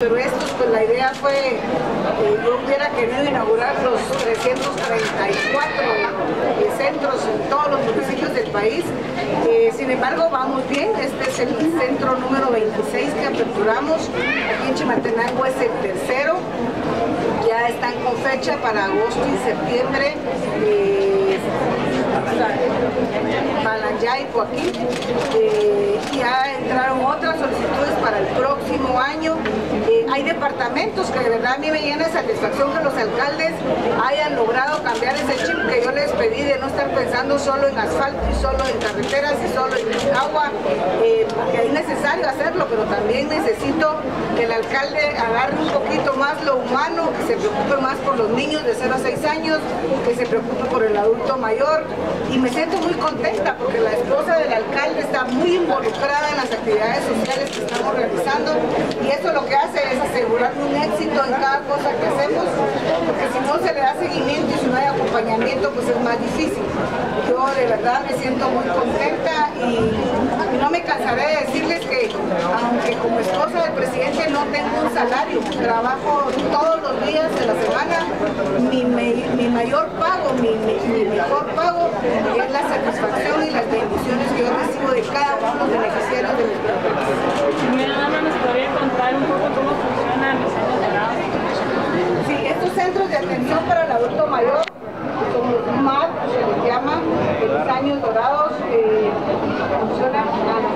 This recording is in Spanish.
Pero esto, pues la idea fue, yo hubiera querido inaugurar los 334 centros en todos los municipios del país. Sin embargo, vamos bien. Este es el centro número 26 que aperturamos. Aquí en Chimaltenango es el tercero. Ya están con fecha para agosto y septiembre. Malaya y Coaquín. Ya entraron otras solicitudes para el próximo año. Hay departamentos que de verdad a mí me llena de satisfacción que los alcaldes hayan logrado cambiar ese chip que yo les pedí de no estar pensando solo en asfalto y solo en carreteras y solo en agua, porque es necesario hacerlo, pero también necesito que el alcalde agarre un poquito más lo humano, que se preocupe más por los niños de 0 a 6 años, que se preocupe por el adulto mayor. Y me siento muy contenta porque la esposa del alcalde está muy involucrada en las actividades sociales que estamos realizando, y eso lo que hace es asegurar un éxito en cada cosa que hacemos, porque si no se le da seguimiento y si no hay acompañamiento, pues es más difícil. Yo de verdad me siento muy contenta y no me cansaré de decirles que aunque como esposa del presidente no tengo un salario, trabajo todos los días de la semana, mi mayor pago, mi mejor pago es la satisfacción y las bendiciones que yo recibo de cada uno de los beneficiarios de mis programas. Primera dama, ¿nos podría contar un poco cómo funcionan los centros de grado? Sí, estos centros de atención para el adulto mayor, como MAD, se les llama, los años dorados, funcionan